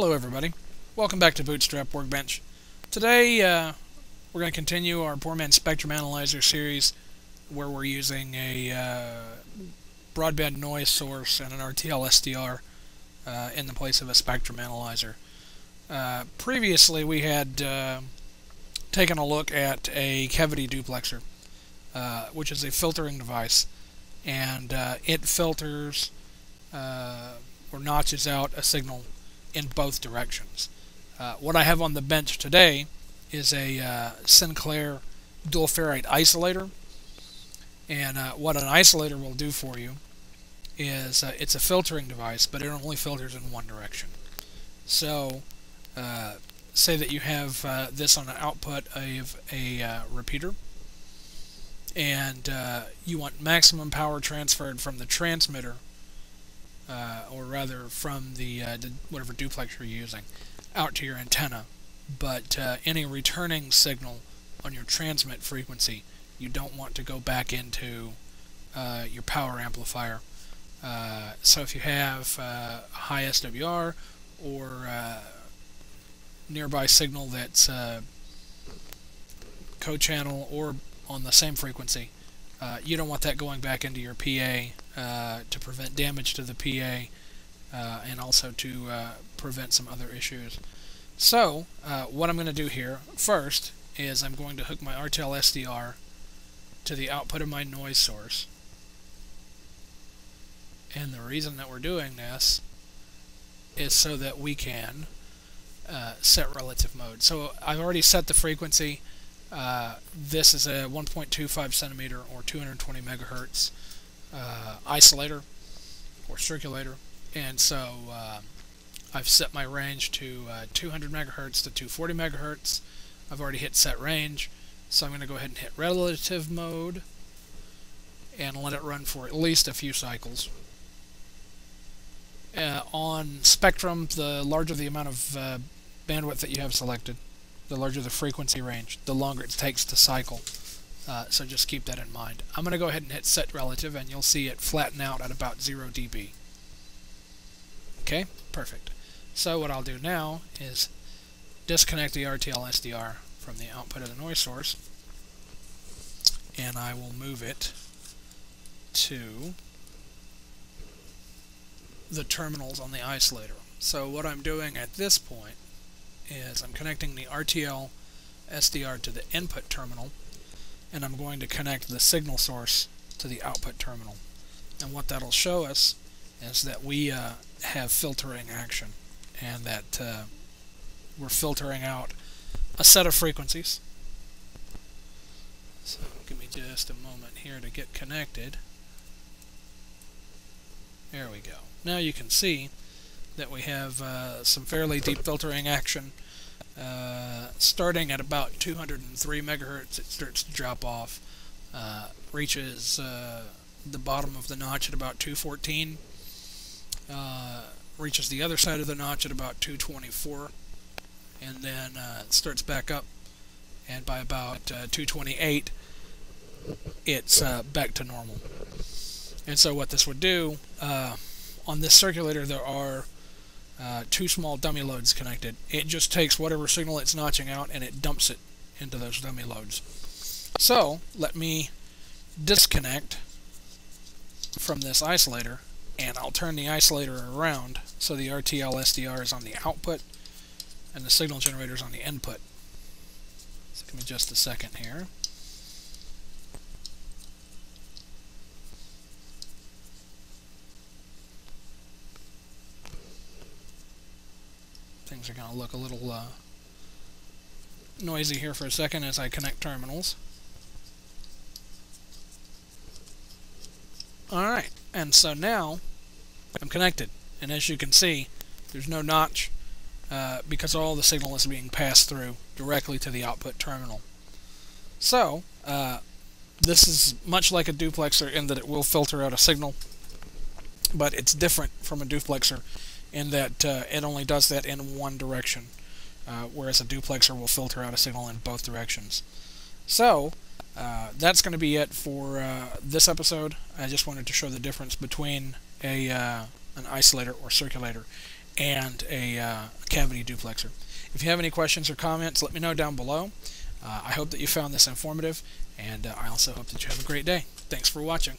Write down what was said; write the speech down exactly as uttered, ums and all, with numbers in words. Hello everybody, welcome back to Bootstrap Workbench. Today uh, we're going to continue our Poor Man's Spectrum Analyzer series where we're using a uh, broadband noise source and an R T L S D R uh, in the place of a Spectrum Analyzer. Uh, previously we had uh, taken a look at a cavity duplexer, uh, which is a filtering device, and uh, it filters uh, or notches out a signal in both directions. Uh, what I have on the bench today is a uh, Sinclair dual ferrite isolator, and uh, what an isolator will do for you is uh, it's a filtering device, but it only filters in one direction. So uh, say that you have uh, this on an output of a uh, repeater, and uh, you want maximum power transferred from the transmitter, Uh, or rather from the, uh, the whatever duplex you're using, out to your antenna, but uh, any returning signal on your transmit frequency you don't want to go back into uh, your power amplifier. Uh, so if you have uh, a high S W R or uh, nearby signal that's uh, co-channel or on the same frequency, Uh, you don't want that going back into your P A uh, to prevent damage to the P A uh, and also to uh, prevent some other issues. So uh, what I'm going to do here first is I'm going to hook my R T L S D R to the output of my noise source. And the reason that we're doing this is so that we can uh, set relative mode. So I've already set the frequency. Uh, this is a one point two five centimeter or two hundred twenty megahertz uh, isolator or circulator, and so uh, I've set my range to uh, two hundred megahertz to two hundred forty megahertz. I've already hit set range, so I'm going to go ahead and hit relative mode and let it run for at least a few cycles. Uh, on Spectrum, the larger the amount of uh, bandwidth that you have selected, the larger the frequency range, the longer it takes to cycle. Uh, so just keep that in mind. I'm going to go ahead and hit set relative, and you'll see it flatten out at about zero D B. Okay, perfect. So what I'll do now is disconnect the R T L S D R from the output of the noise source, and I will move it to the terminals on the isolator. So what I'm doing at this point is I'm connecting the R T L S D R to the input terminal, and I'm going to connect the signal source to the output terminal. And what that'll show us is that we uh, have filtering action, and that uh, we're filtering out a set of frequencies. So give me just a moment here to get connected. There we go. Now you can see that we have uh, some fairly deep filtering action. Uh, starting at about two hundred three megahertz, it starts to drop off, uh, reaches uh, the bottom of the notch at about two fourteen, uh, reaches the other side of the notch at about two twenty-four, and then uh, starts back up, and by about uh, two twenty-eight it's uh, back to normal. And so what this would do, uh, on this circulator there are Uh, two small dummy loads connected. It just takes whatever signal it's notching out and it dumps it into those dummy loads. So let me disconnect from this isolator, and I'll turn the isolator around so the R T L S D R is on the output and the signal generator is on the input. So give me just a second here. Things are going to look a little uh, noisy here for a second as I connect terminals. Alright, and so now I'm connected, and as you can see there's no notch uh, because all the signal is being passed through directly to the output terminal. So uh, this is much like a duplexer in that it will filter out a signal, but it's different from a duplexer in that uh, it only does that in one direction, uh, whereas a duplexer will filter out a signal in both directions. So uh, that's going to be it for uh, this episode. I just wanted to show the difference between a uh, an isolator or circulator and a uh, cavity duplexer. If you have any questions or comments, let me know down below. Uh, I hope that you found this informative, and uh, I also hope that you have a great day. Thanks for watching.